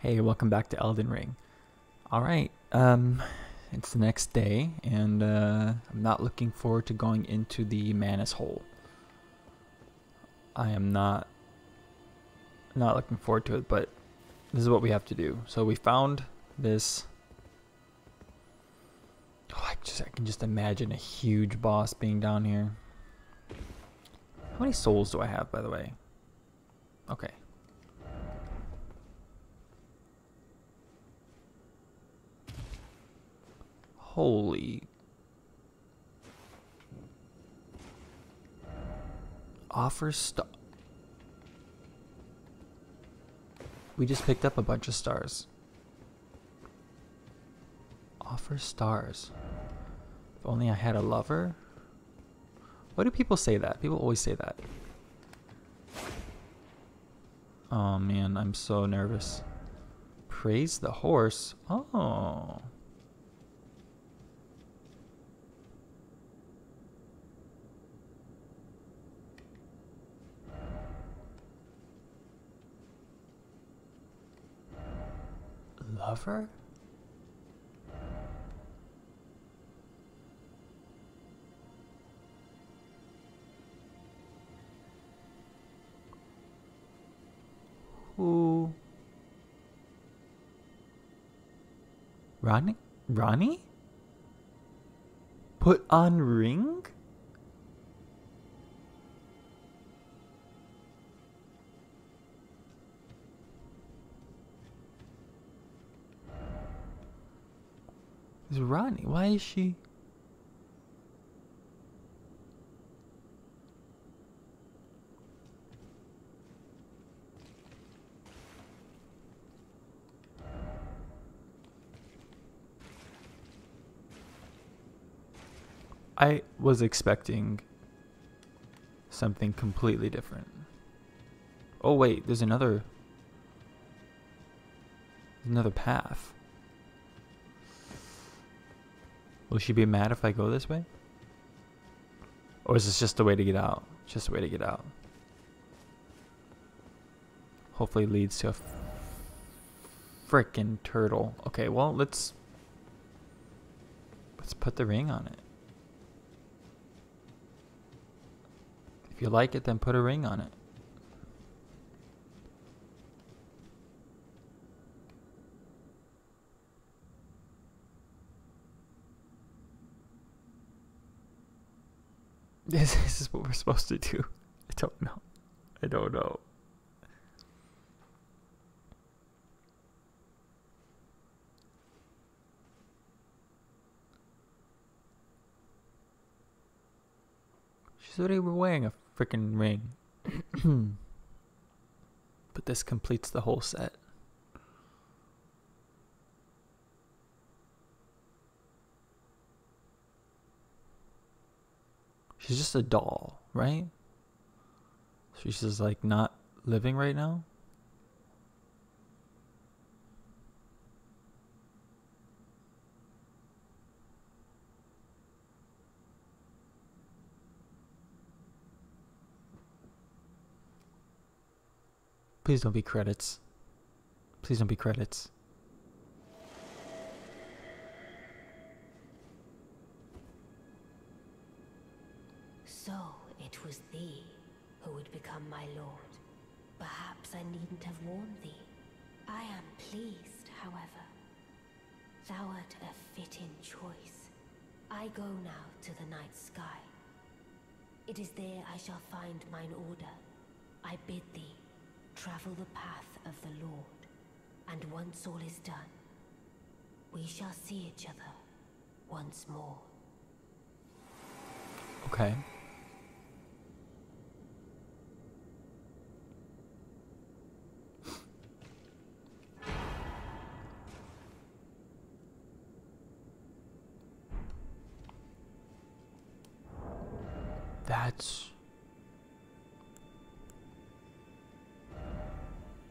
Hey, welcome back to Elden Ring. Alright, it's the next day, and I'm not looking forward to going into the Manus Hole. I am not looking forward to it, but this is what we have to do. So we found this... Oh, I can just imagine a huge boss being down here. How many souls do I have, by the way? Okay. Holy. Offer star. We just picked up a bunch of stars. Offer stars. If only I had a lover. Why do people say that? People always say that. Oh man, I'm so nervous. Praise the horse. Oh. Lover? Who? Ranni? Ranni? Put on ring? It's Ranni. Why is she? I was expecting something completely different. Oh wait, there's another path. Will she be mad if I go this way? Or is this just a way to get out? Just a way to get out. Hopefully leads to a frickin' turtle. Okay, well, let's put the ring on it. If you like it, then put a ring on it. This is what we're supposed to do. I don't know. I don't know. She's already wearing a freaking ring. But this completes the whole set. She's just a doll, right? She's just like not living right now. Please don't be credits. Please don't be credits. It was thee who would become my lord. Perhaps I needn't have warned thee. I am pleased, however. Thou art a fitting choice. I go now to the night sky. It is there I shall find mine order. I bid thee travel the path of the Lord, and once all is done, we shall see each other once more. Okay.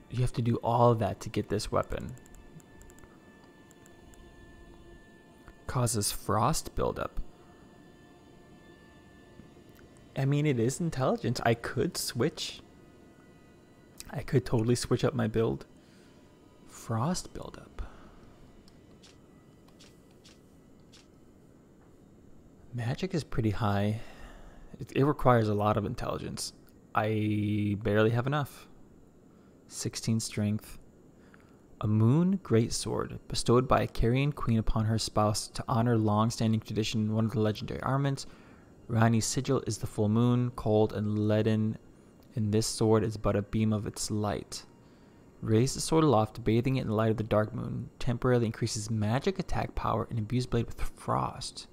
You have to do all of that to get this weapon. Causes frost buildup. I mean, it is intelligence. I could switch. I could totally switch up my build. frost buildup. Magic is pretty high. It requires a lot of intelligence. I barely have enough. 16 strength. A moon greatsword, bestowed by a Carian queen upon her spouse to honor long-standing tradition in one of the legendary armaments. Ranni's sigil is the full moon, cold and leaden, and this sword is but a beam of its light. Raise the sword aloft, bathing it in the light of the dark moon. Temporarily increases magic attack power and imbues blade with frost.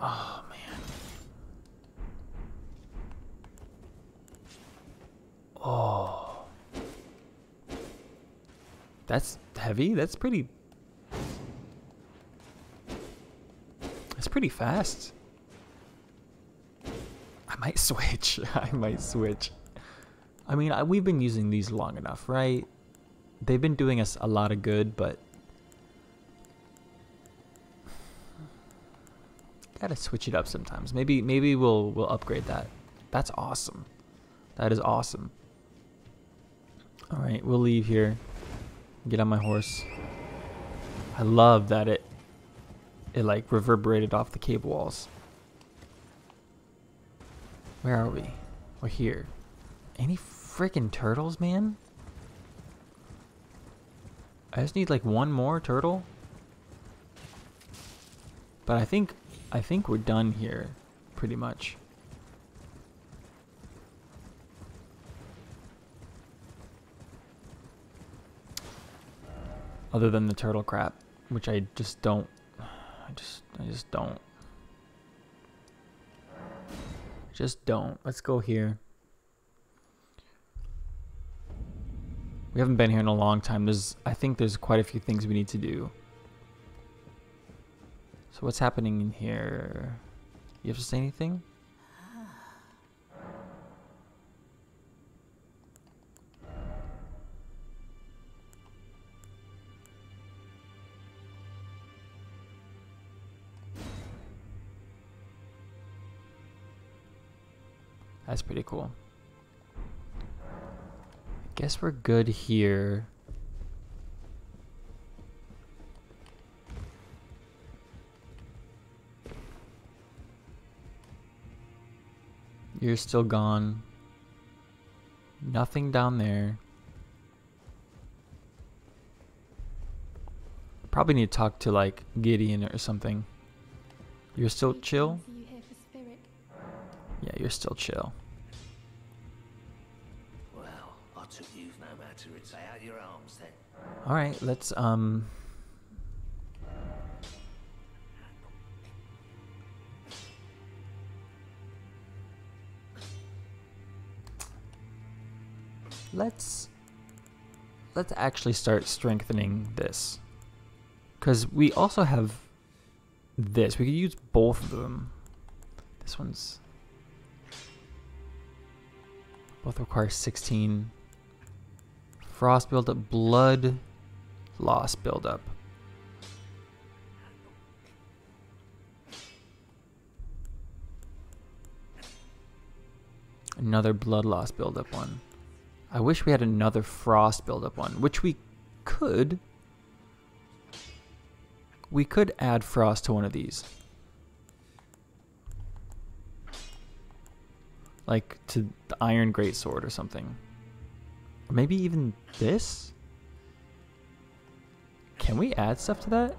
Oh, man. Oh. That's heavy. That's pretty fast. I might switch. I mean, we've been using these long enough, right? They've been doing us a lot of good, but gotta switch it up sometimes. Maybe we'll upgrade that. That's awesome. That is awesome. All right, we'll leave here. Get on my horse. I love that it like reverberated off the cave walls. Where are we? We're here. Any freaking turtles, man? I just need like one more turtle. But I think we're done here pretty much. Other than the turtle crap, which I just don't, I just don't. Just don't. Let's go here. We haven't been here in a long time. I think there's quite a few things we need to do. So what's happening in here? You have to say anything? That's pretty cool. I guess we're good here. You're still gone. Nothing down there. Probably need to talk to like Gideon or something. You're still chill? Yeah, you're still chill. All right, let's let's actually start strengthening this, because we also have this. We could use both of them. This one's both require 16. Frost buildup, blood loss buildup. Another blood loss buildup one. I wish we had another frost buildup one, which we could. We could add frost to one of these. Like to the iron greatsword or something. Or maybe even this? Can we add stuff to that?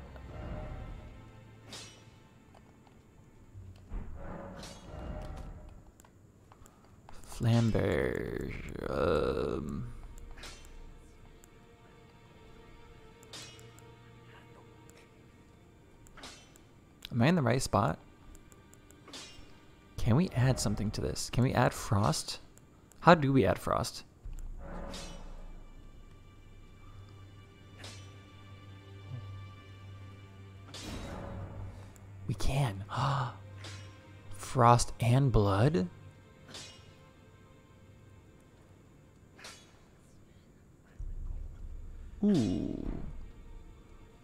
Flambert. Am I in the right spot? Can we add something to this? Can we add frost? How do we add frost? We can. Frost and blood? Ooh.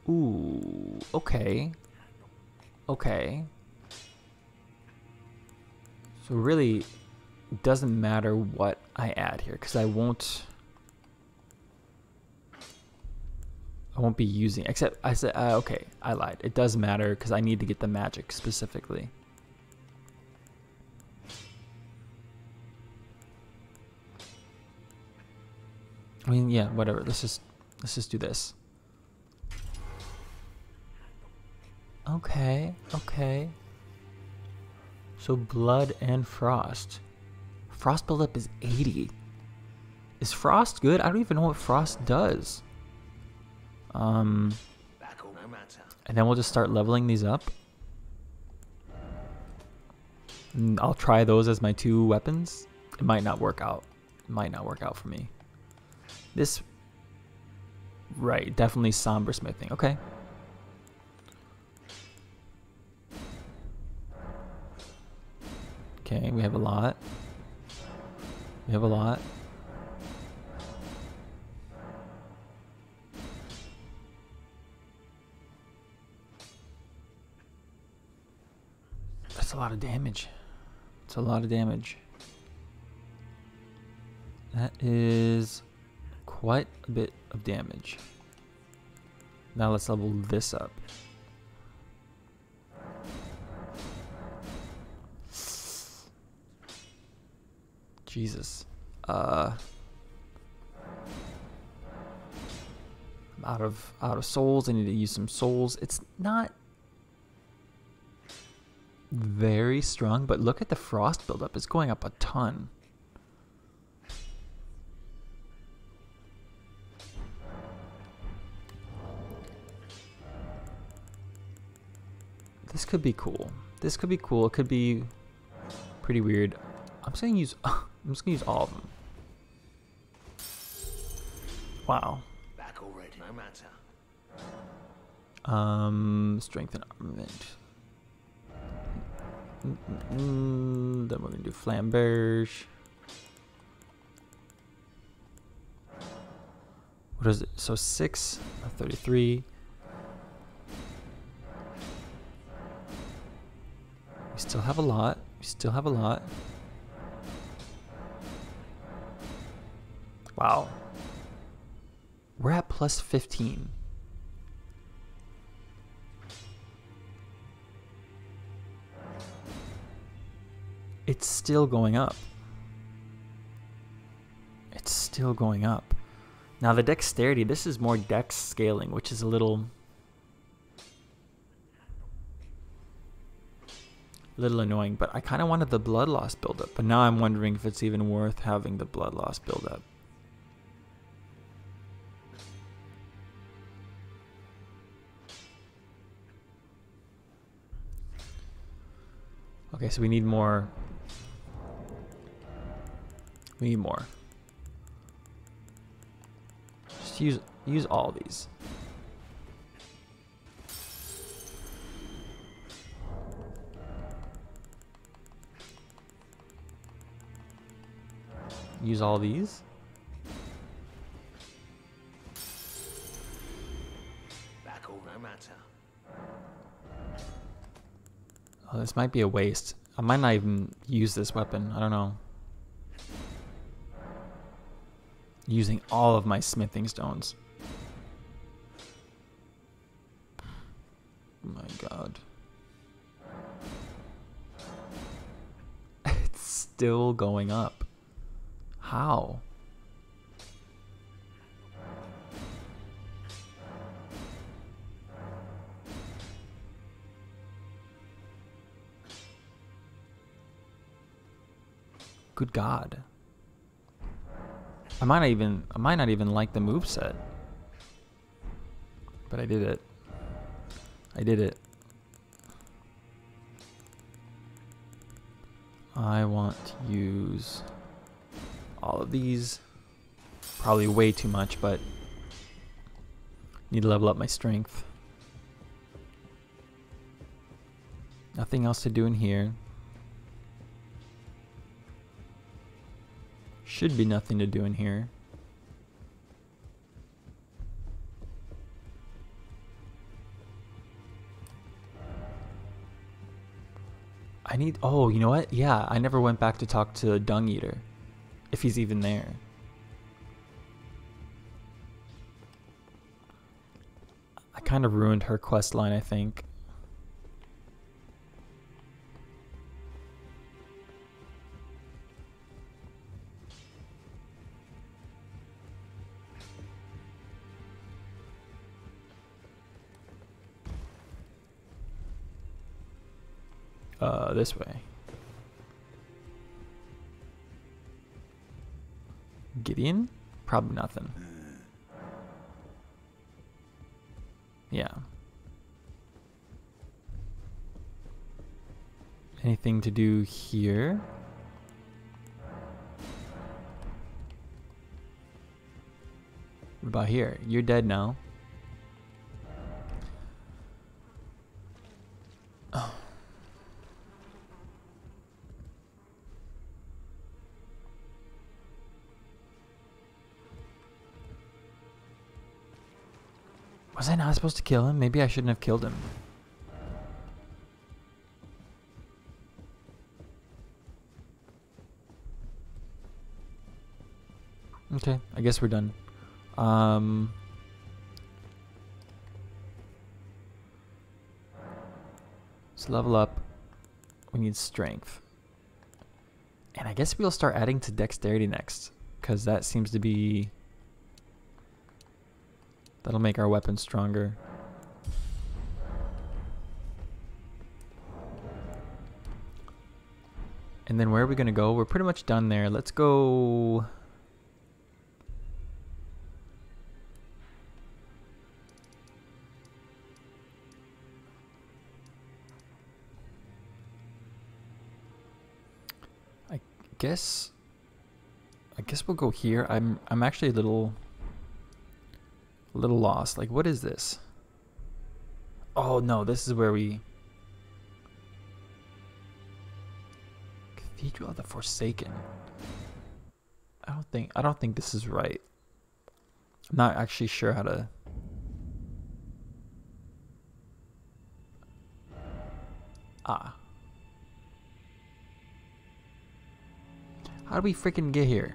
Ooh. Okay. Okay. So really, it doesn't matter what I add here, because I won't. I won't be using, except I said, okay, I lied. It does matter because I need to get the magic specifically. I mean, yeah, whatever. Let's just do this. Okay, okay. So blood and frost. Frost buildup is 80. Is frost good? I don't even know what frost does. And then we'll just start leveling these up. And I'll try those as my two weapons. It might not work out. It might not work out for me. This, right, definitely somber smithing. Okay. Okay, we have a lot. We have a lot. That's a lot of damage. It's a lot of damage. That is quite a bit of damage. Now let's level this up. Jesus. I'm out of souls. I need to use some souls. It's not very strong, but look at the frost buildup. It's going up a ton. This could be cool. This could be cool. It could be pretty weird. I'm just gonna use all of them. Wow. Back already. No matter. Strength and armament. Then we're gonna do flamberge. What is it? So 6 of 33. We still have a lot. We still have a lot. Wow. We're at plus 15. It's still going up. It's still going up. Now the dexterity, this is more dex scaling, which is a little annoying, but I kind of wanted the blood loss buildup, but now I'm wondering if it's even worth having the blood loss buildup. Okay, so we need more. We need more. Just use all these. Use all these. Back over, no matter. Oh, this might be a waste. I might not even use this weapon. I don't know. Using all of my smithing stones. Oh my god. It's still going up. How? Good God. I might not even like the moveset. But I did it. I did it. I want to use all of these. Probably way too much, but need to level up my strength. Nothing else to do in here. Should be nothing to do in here. I need, oh, you know what? Yeah, I never went back to talk to Dung Eater. If he's even there. kind of ruined her quest line, I think. This way. Gideon? Probably nothing. Yeah. Anything to do here? What about here? You're dead now. Was I not supposed to kill him? Maybe I shouldn't have killed him. Okay, I guess we're done. Let's level up. We need strength. And I guess we'll start adding to dexterity next, because that seems to be... That'll make our weapon stronger. And then where are we gonna go? We're pretty much done there. Let's go... I guess we'll go here. I'm actually a little lost. Like, what is this? Oh no, this is where we... Cathedral of the Forsaken. I don't think this is right. I'm not actually sure how to... Ah. How do we freaking get here?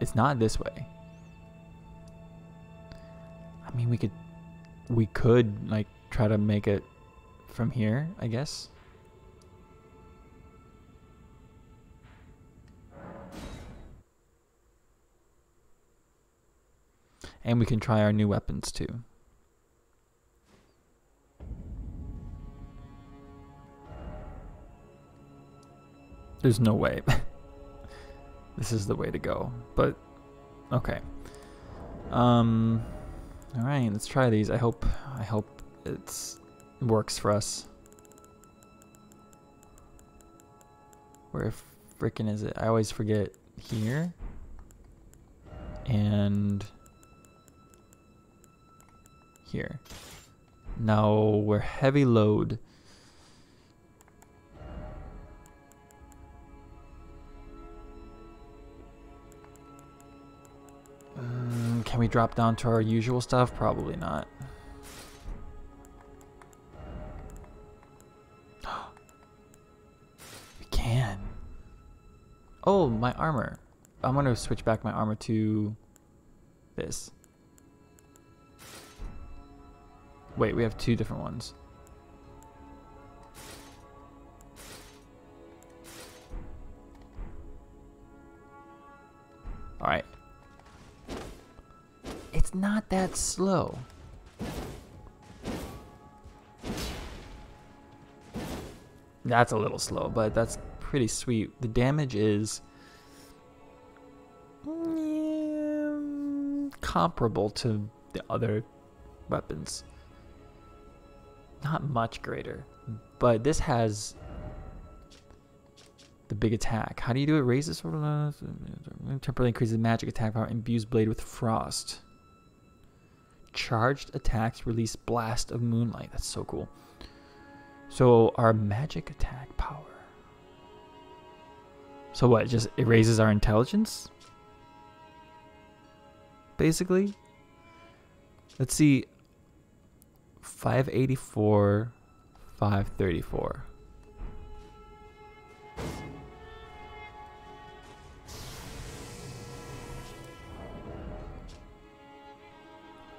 It's not this way. I mean, we could like try to make it from here, I guess. And we can try our new weapons too. There's no way. This is the way to go, but okay. All right, let's try these. I hope it works for us. Where frickin' is it? I always forget. Here and here. Now we're heavy load. Can we drop down to our usual stuff? Probably not. We can. Oh, my armor. I'm going to switch back my armor to this. Wait, we have two different ones. All right. It's not that slow. That's a little slow, but that's pretty sweet. The damage is comparable to the other weapons. Not much greater, but this has the big attack. How do you do it? Raise this sort of temporarily increases magic attack power. Imbues blade with frost. Charged attacks release blast of moonlight. That's so cool. So our magic attack power. So what? Just it raises our intelligence? Basically. Let's see. 584, 534.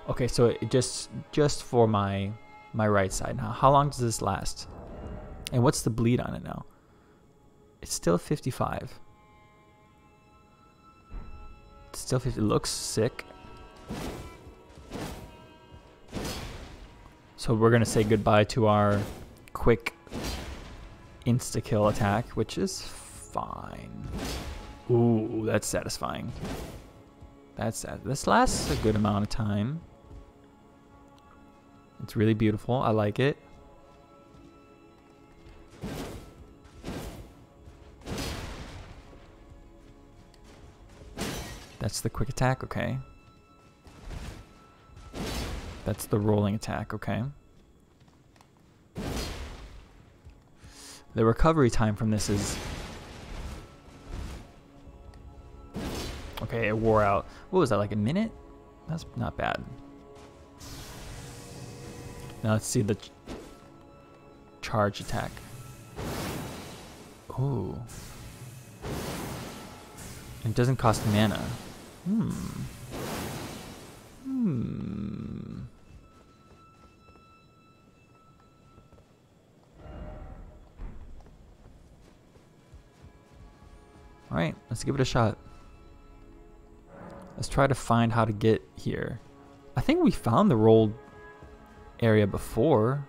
Okay, so it just for my right side now. How long does this last? And what's the bleed on it now? It's still 55. It's still 50. It looks sick. So we're gonna say goodbye to our quick insta-kill attack, which is fine. Ooh, that's satisfying. That's that. This lasts a good amount of time. It's really beautiful. I like it. That's the quick attack, okay. That's the rolling attack, okay. The recovery time from this is... Okay, it wore out. What was that, like a minute? That's not bad. Now let's see the charge attack. Ooh. It doesn't cost mana. Alright, let's give it a shot. Let's try to find how to get here. I think we found the rolled area before.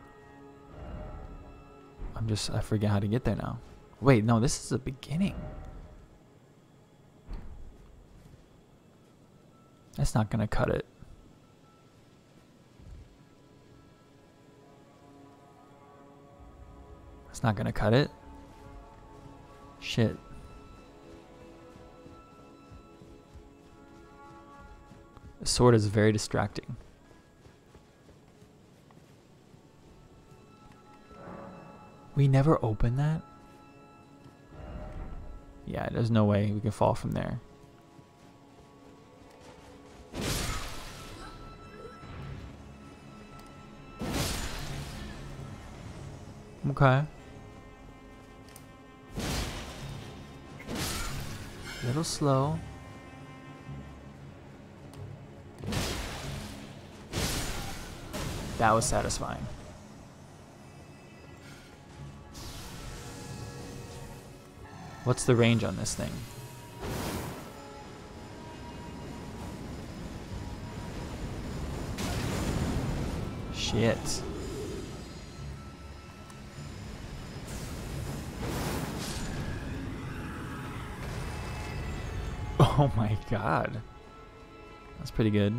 I forget how to get there now. Wait, no, this is the beginning. That's not gonna cut it. That's not gonna cut it. Shit. The sword is very distracting. We never open that? Yeah, there's no way we can fall from there. Okay. A little slow. That was satisfying. What's the range on this thing? Shit. Oh my god. That's pretty good.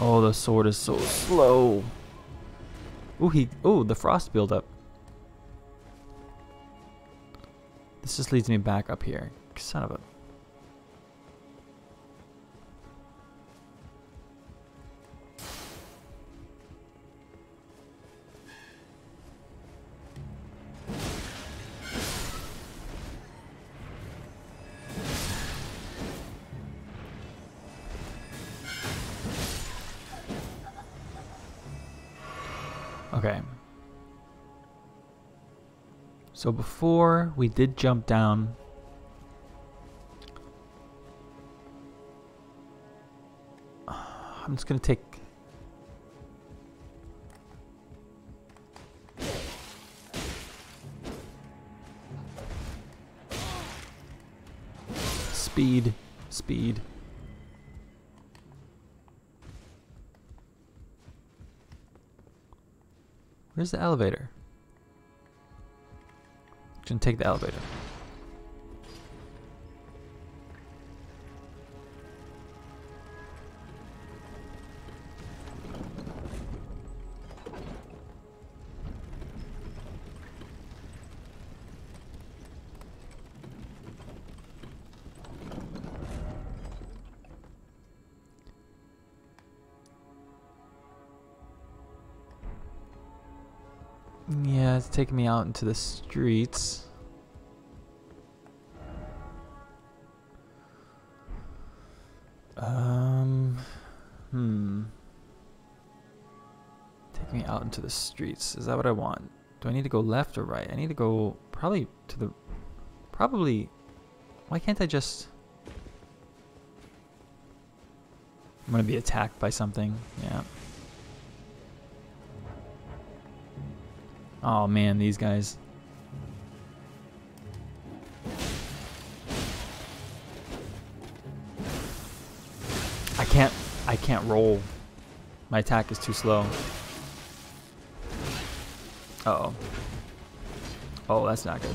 Oh, the sword is so slow. Oh, the frost buildup. This just leads me back up here. Son of a... Okay. So before we did jump down. I'm just gonna take... Speed, speed. Where's the elevator? I'm gonna take the elevator. Yeah, it's taking me out into the streets. Take me out into the streets. Is that what I want? Do I need to go left or right? I need to go probably to the... Probably... Why can't I just... I'm gonna be attacked by something. Yeah. Oh man, these guys. I can't roll. My attack is too slow. Uh-oh. Oh, that's not good.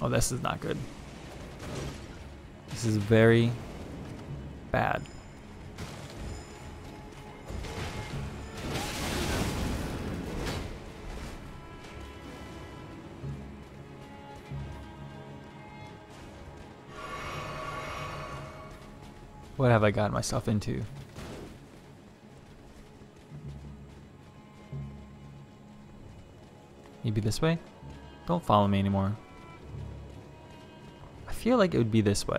Oh, this is not good. This is very bad. What have I gotten myself into? Maybe this way? Don't follow me anymore. I feel like it would be this way.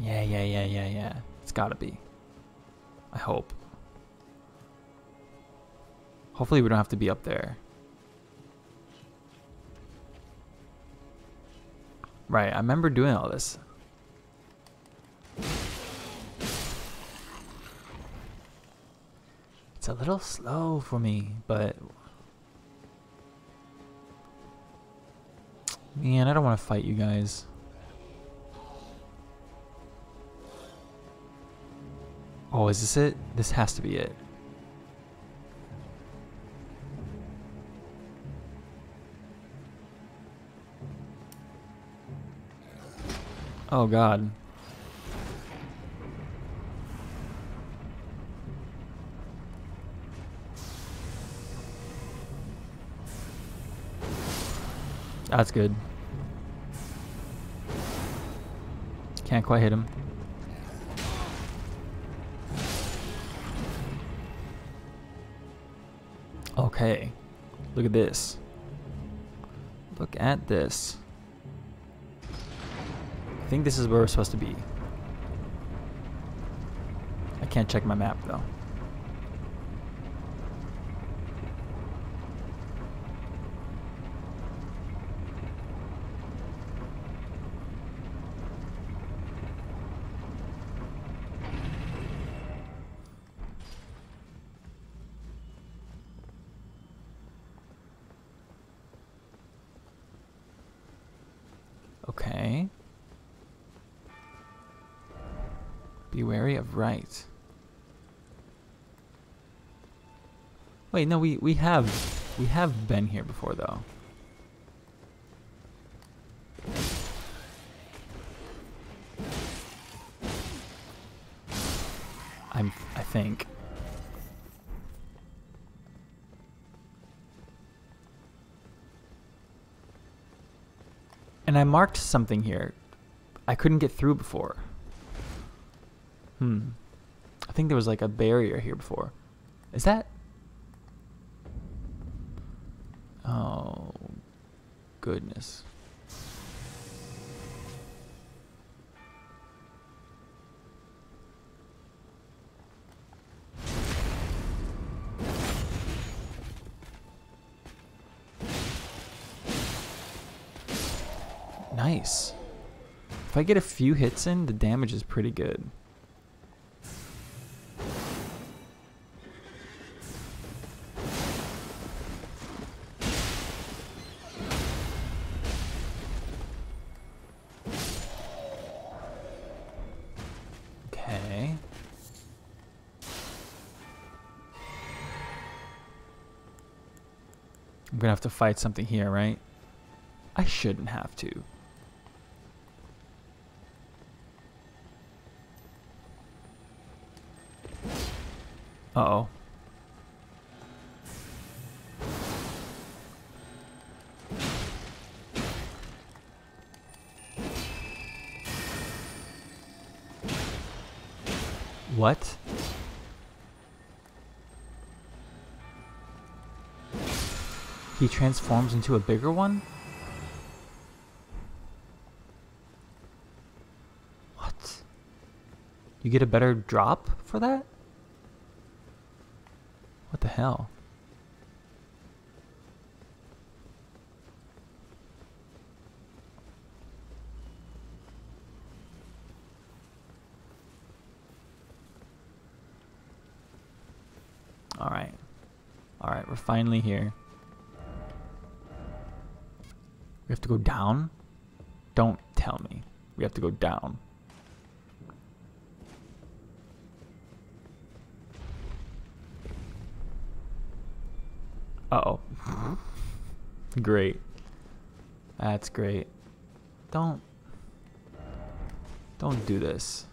Yeah. It's gotta be. I hope. Hopefully we don't have to be up there. Right, I remember doing all this. It's a little slow for me, but... Man, I don't want to fight you guys. Oh, is this it? This has to be it. Oh God. That's good. Can't quite hit him. Okay. Look at this. Look at this. I think this is where we're supposed to be. I can't check my map though. Okay. Be wary of right. Wait, no, we have been here before though. I think. And I marked something here. I couldn't get through before. I think there was like a barrier here before. Is that? Oh, goodness. Nice. If I get a few hits in, the damage is pretty good. Gonna have to fight something here, right? I shouldn't have to. Uh-oh. What? he transforms into a bigger one? What? You get a better drop for that? What the hell? Alright. Alright, we're finally here. We have to go down? Don't tell me. We have to go down. Uh-oh. Great. That's great. Don't do this.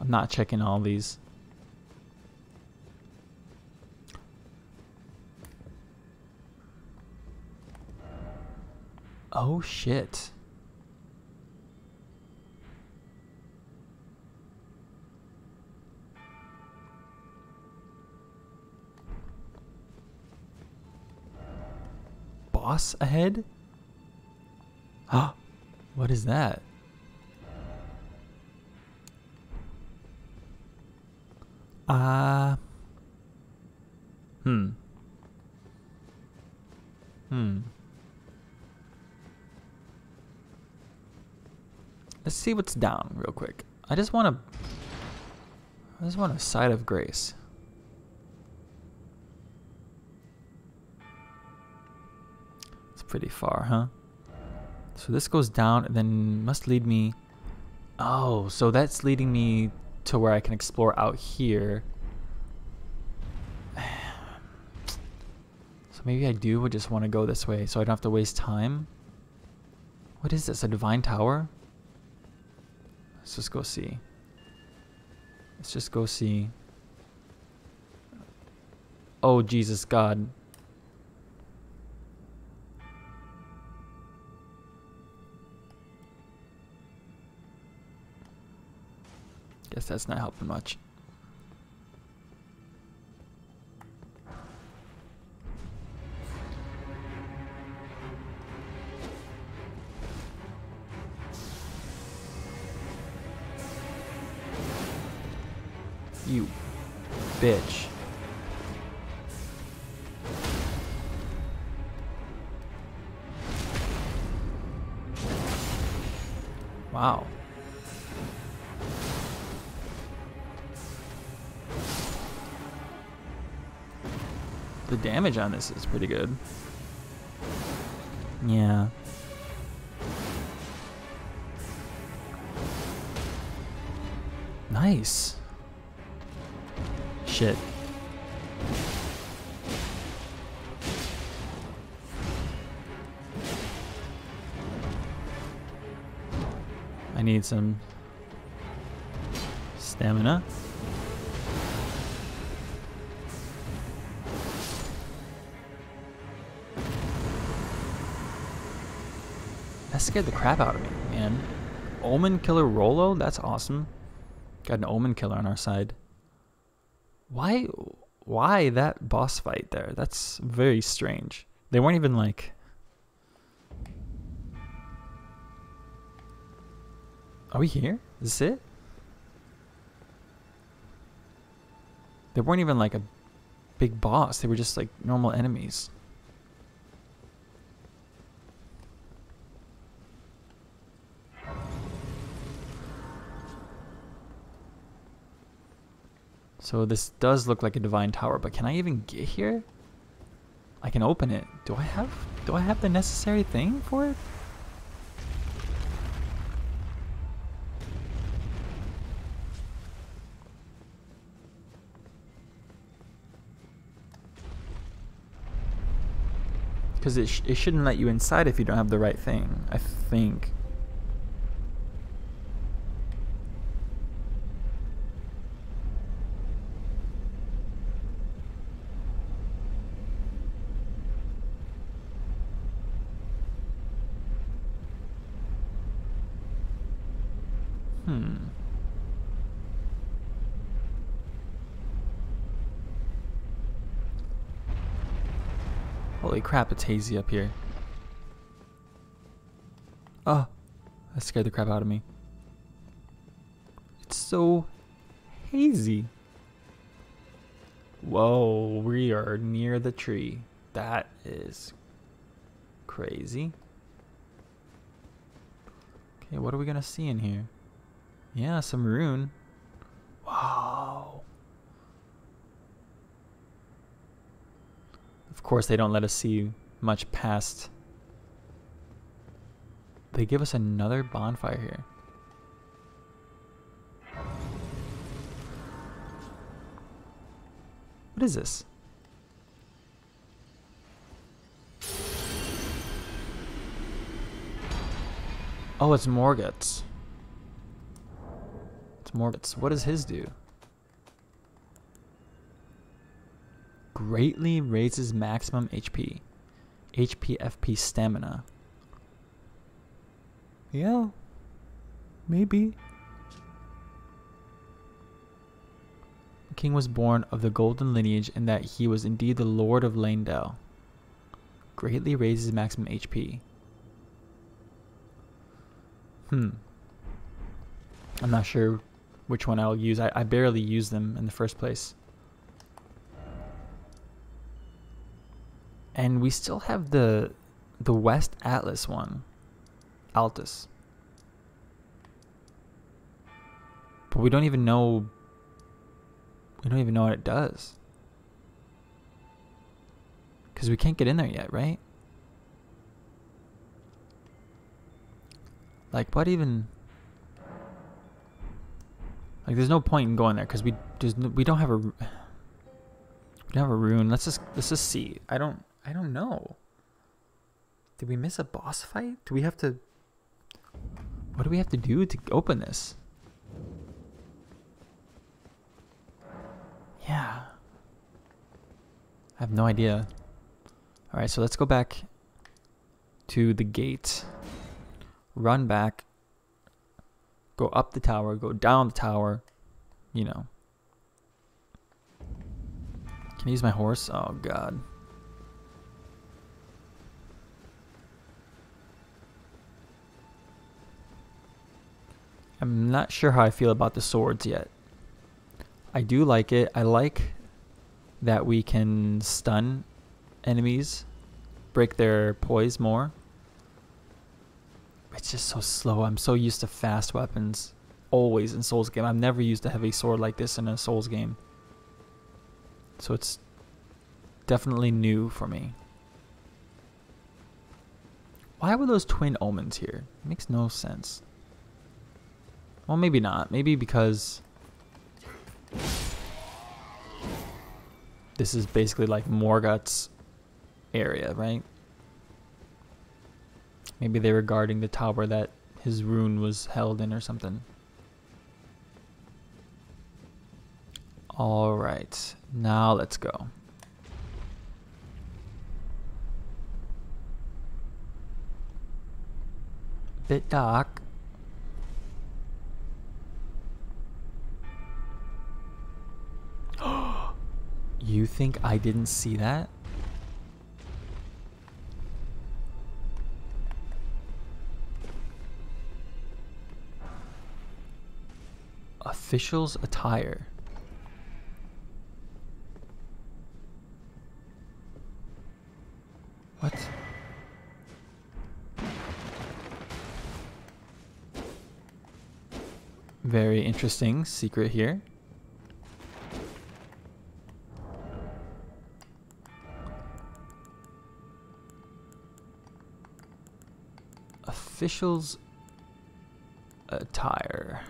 I'm not checking all these. Oh shit. Boss ahead? Huh? What is that? Let's see what's down real quick. I just want a sight of grace. It's pretty far, huh? So this goes down and then must lead me. Oh, so that's leading me to where I can explore out here. So maybe I do just want to go this way so I don't have to waste time. What is this, a divine tower? Let's just go see. Let's just go see. Oh, Jesus, God. Guess that's not helping much. You bitch. Wow. The damage on this is pretty good. Yeah. Nice. Shit. I need some stamina. That scared the crap out of me, man. Omen Killer Rolo? That's awesome. Got an Omen Killer on our side. Why that boss fight there? That's very strange. They weren't even like... Are we here? Is this it? They weren't even like a big boss. They were just like normal enemies. So this does look like a divine tower, but can I even get here? I can open it. Do I have the necessary thing for it? Because it shouldn't let you inside if you don't have the right thing, I think. Holy crap, it's hazy up here. Oh, that scared the crap out of me. It's so hazy. Whoa, we are near the tree. That is crazy. Okay, what are we gonna see in here? Yeah, some rune. Wow. Of course, they don't let us see much past. They give us another bonfire here. What is this? Oh, it's Morgott's. It's Morgott's. What does his do? Greatly raises maximum HP. HP, FP, stamina. Yeah. Maybe. The king was born of the golden lineage and that he was indeed the lord of Laindel. Greatly raises maximum HP. I'm not sure which one I'll use. I barely use them in the first place. And we still have the West Atlas one. Altus. But we don't even know... We don't even know what it does. Because we can't get in there yet, right? Like, what even... Like, there's no point in going there, because we don't have a... We don't have a rune. Let's just see. I don't know. Did we miss a boss fight? Do we have to... What do we have to do to open this? Yeah. I have no idea. Alright, so let's go back to the gate. Run back. Go up the tower. Go down the tower. You know. Can I use my horse? Oh, God. I'm not sure how I feel about the swords yet. I do like it. I like that we can stun enemies, break their poise more. It's just so slow. I'm so used to fast weapons always in Souls game. I've never used a heavy sword like this in a Souls game. So it's definitely new for me. Why were those twin omens here? It makes no sense. Well, maybe not. Maybe because this is basically like Morgott's area, right? Maybe they were guarding the tower that his rune was held in or something. Alright, now let's go. Bit dark. You think I didn't see that? Official's attire. What? Very interesting secret here. Official's attire.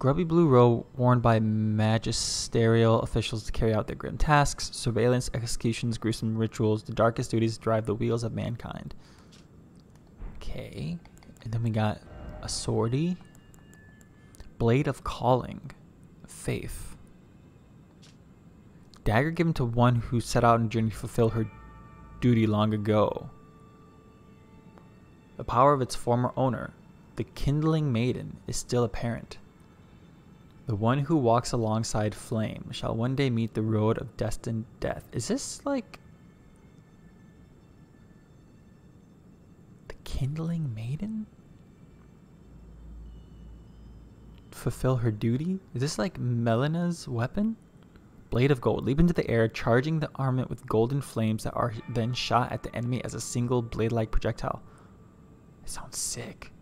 Grubby blue robe worn by magisterial officials to carry out their grim tasks, surveillance, executions, gruesome rituals, the darkest duties drive the wheels of mankind. Okay. And then we got a swordy. Blade of calling. Faith. Dagger given to one who set out on a journey to fulfill her duty long ago. The power of its former owner, the Kindling Maiden, is still apparent. The one who walks alongside flame shall one day meet the road of destined death. Is this like fulfill her duty? Is this like Melena's weapon? Blade of gold. Leap into the air, charging the armament with golden flames that are then shot at the enemy as a single blade-like projectile. It sounds sick.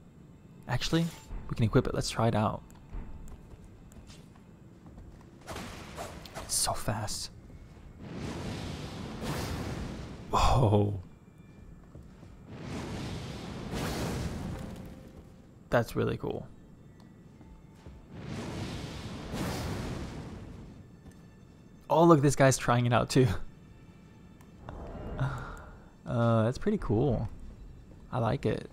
Actually, we can equip it. Let's try it out. It's so fast. Whoa. That's really cool. Oh, look, this guy's trying it out too. That's pretty cool. I like it.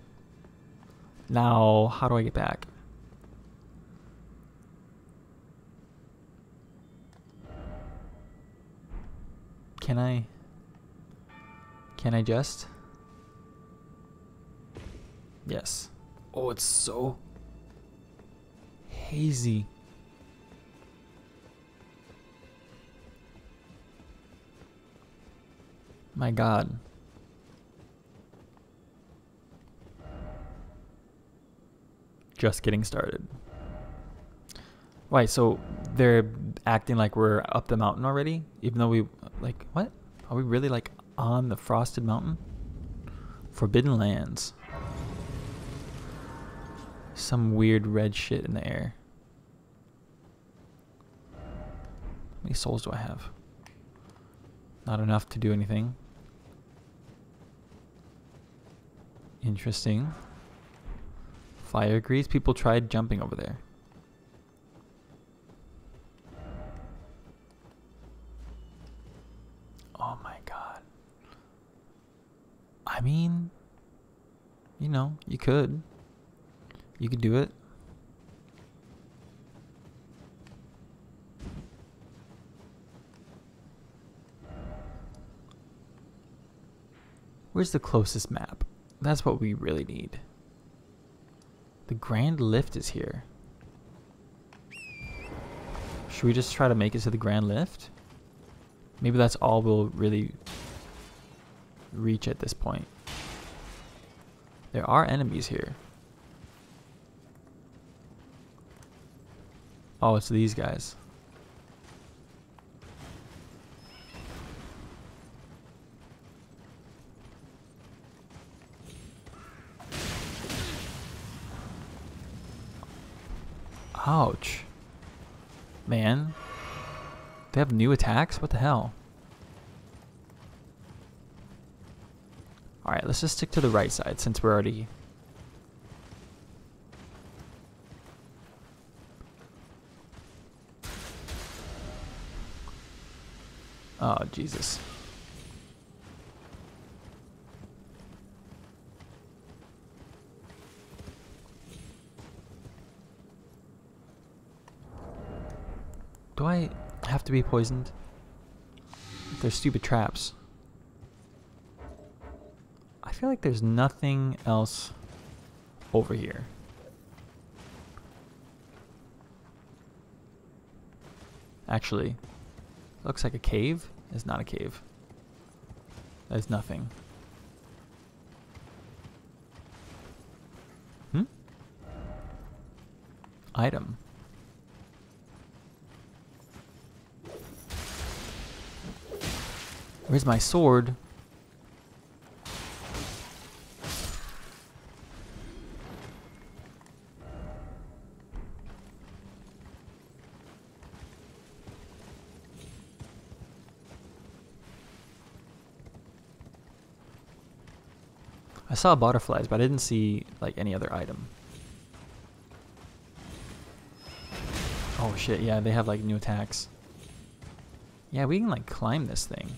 Now, how do I get back? Can I just? Yes. Oh, it's so hazy. My God. Just getting started. Wait, so they're acting like we're up the mountain already? Even though we, like, what? Are we really, like, on the frosted mountain? Forbidden Lands. Some weird red shit in the air. How many souls do I have? Not enough to do anything. Interesting. Fire grease. People tried jumping over there. Oh my God. I mean, you know, you could. You could do it. Where's the closest map? That's what we really need. The Grand Lift is here. Should we just try to make it to the Grand Lift? Maybe that's all we'll really reach at this point. There are enemies here. Oh, it's these guys. Ouch. Man. They have new attacks? What the hell? Alright, let's just stick to the right side since we're already... Oh, Jesus. Do I have to be poisoned? They're stupid traps. I feel like there's nothing else over here. Actually, looks like a cave. It's not a cave. There's nothing. Hmm? Item. Where's my sword? I saw butterflies, but I didn't see like any other item. Oh shit, yeah, they have like new attacks. Yeah, we can like climb this thing.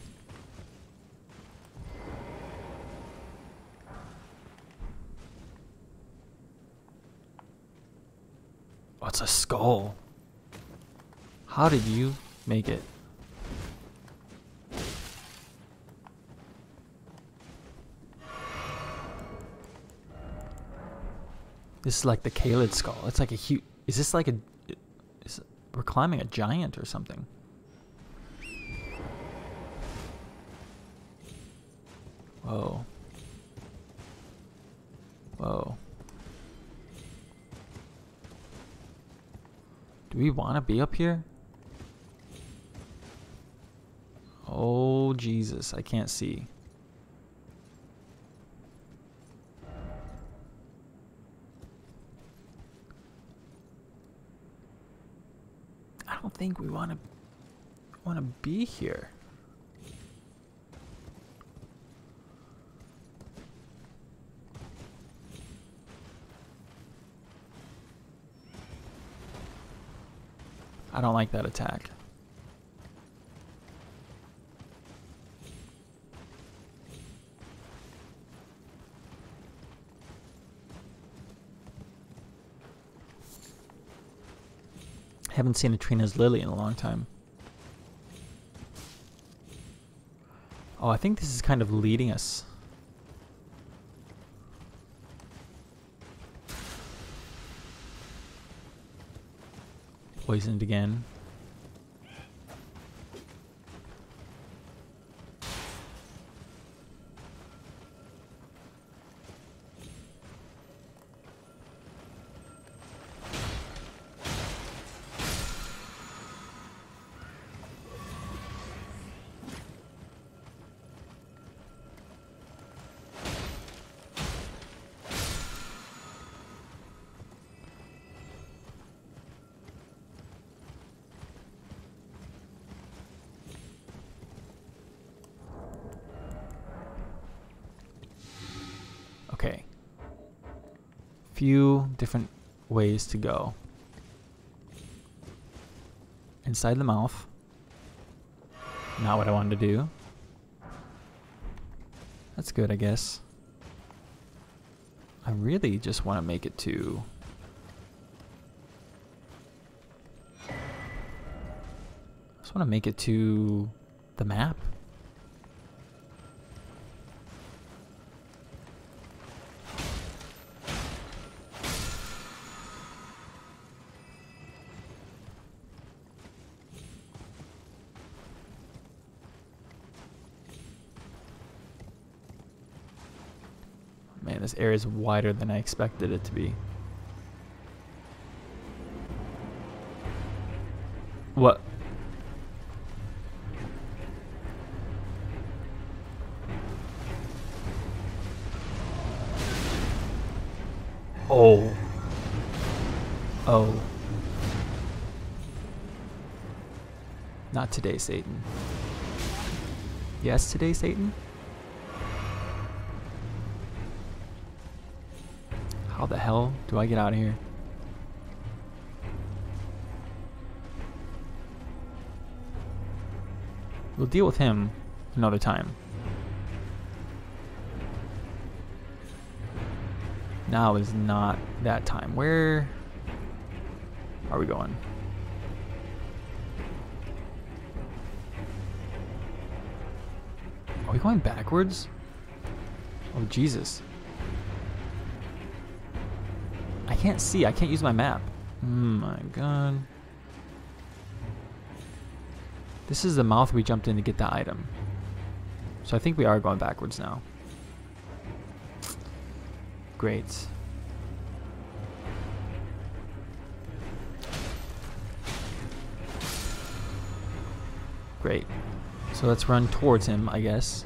What's a skull? How did you make it? This is like the Kaelid skull. It's like a huge... Is this like a... we're climbing a giant or something. Whoa. Whoa. Do we want to be up here? Oh, Jesus. I can't see. I don't think we want to be here. I don't like that attack. I haven't seen a Trina's Lily in a long time. Oh, I think this is kind of leading us. Poisoned again. Okay, few different ways to go. Inside the mouth, not what I wanted to do. That's good, I guess. I really just want to make it to... I just want to make it to the map. This area is wider than I expected it to be. What? Oh. Oh. Not today, Satan. Yes, today, Satan? How the hell do I get out of here? We'll deal with him another time. Now is not that time. Where are we going? Are we going backwards? Oh, Jesus. I can't see. I can't use my map. My God. This is the mouth we jumped in to get that item. So I think we are going backwards now. Great. Great. So let's run towards him, I guess.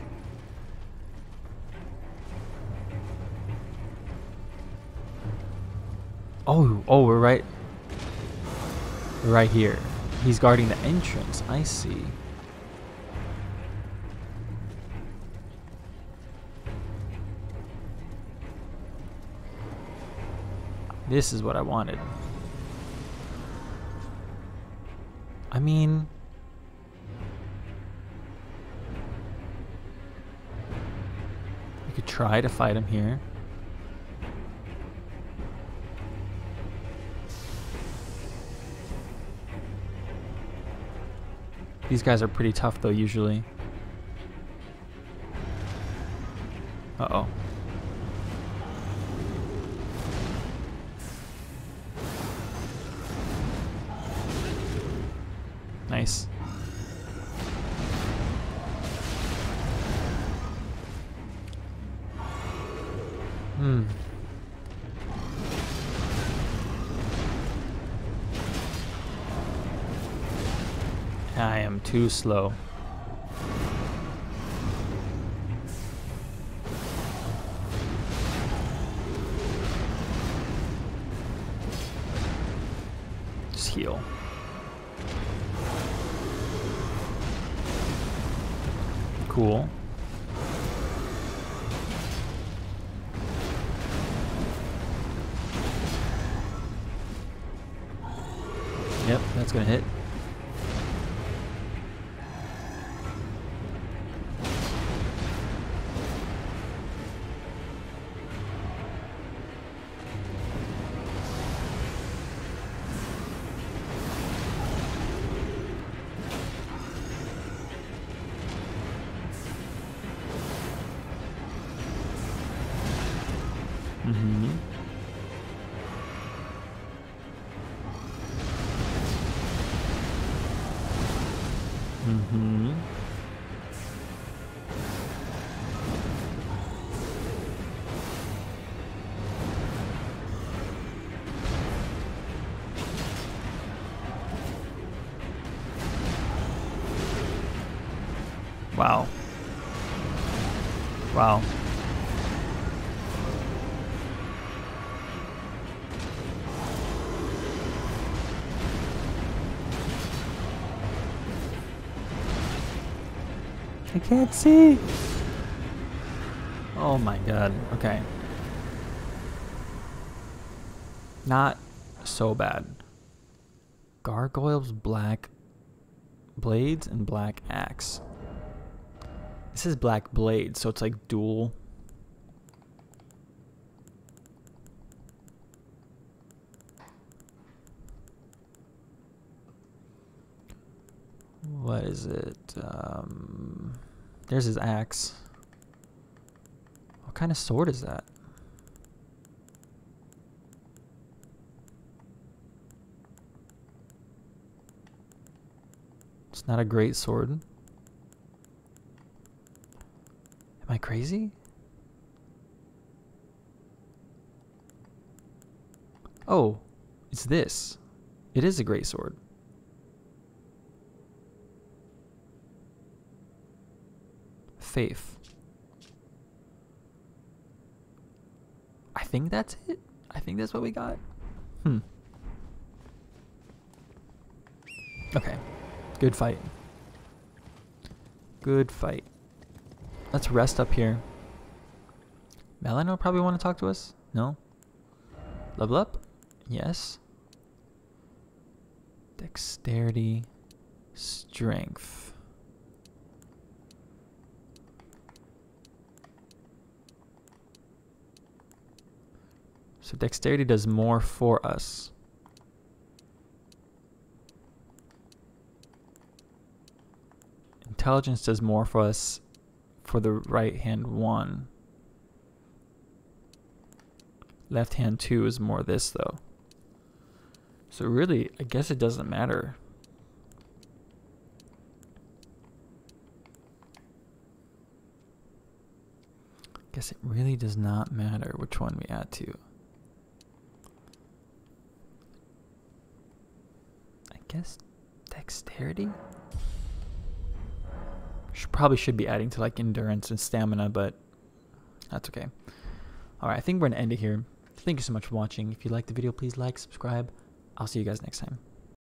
Oh, we're right here. He's guarding the entrance. I see. This is what I wanted. I mean, we could try to fight him here. These guys are pretty tough though, usually. Uh-oh. Nice. I am too slow. Just heal. Cool. Yep, that's gonna hit. Wow. Wow. I can't see. Oh my god. Okay. Not so bad. Gargoyles, black blades, and black axe. This is black blade, so it's like dual. What is it? There's his axe. What kind of sword is that? It's not a great sword. Am I crazy? Oh, it's this. It is a great sword. Faith. I think that's it. I think that's what we got. Okay. Good fight. Good fight. Let's rest up here. Melon will probably want to talk to us. No? Level up? Yes. Dexterity. Strength. So dexterity does more for us. Intelligence does more for us. For the right hand one. Left hand two is more this though. So really, I guess it doesn't matter. I guess it really does not matter which one we add to. I guess dexterity? Probably should be adding to like endurance and stamina, but that's okay. Alright, I think we're gonna end it here. Thank you so much for watching. If you liked the video, please like, subscribe. I'll see you guys next time.